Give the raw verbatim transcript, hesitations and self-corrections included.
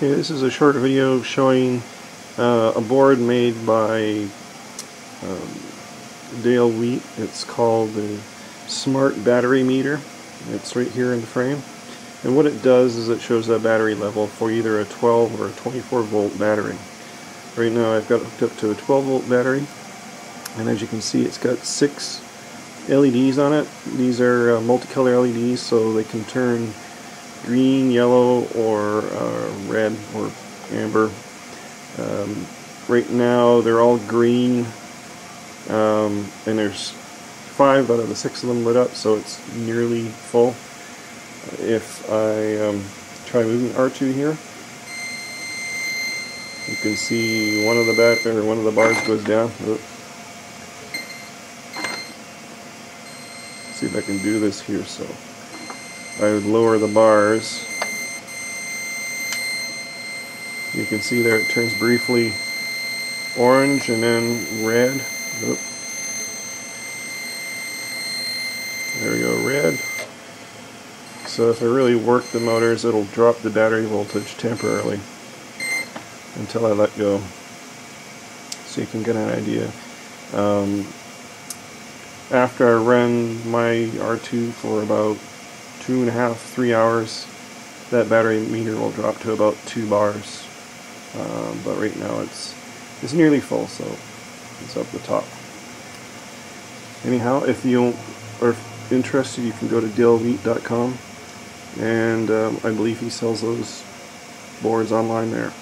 Okay, this is a short video showing uh, a board made by um, Dale Wheat. It's called the Smart Battery Meter. It's right here in the frame. And what it does is it shows that battery level for either a twelve or a twenty-four volt battery. Right now I've got it hooked up to a twelve volt battery, and as you can see it's got six L E Ds on it. These are uh, multicolor L E Ds, so they can turn green, yellow, or uh, red, or amber. Um, right now they're all green, um, and there's five out of the six of them lit up, so it's nearly full. If I um, try moving R two here, you can see one of the back or one of the bars goes down. Oops. See if I can do this here. So I would lower the bars. You can see there it turns briefly orange and then red. Oop. There we go, red. So if I really work the motors, it'll drop the battery voltage temporarily until I let go. So you can get an idea. Um, after I run my R two for about two and a half, three hours, that battery meter will drop to about two bars. Um, but right now it's it's nearly full, so it's up the top. Anyhow, if you are interested, you can go to dale wheat dot com, and um, I believe he sells those boards online there.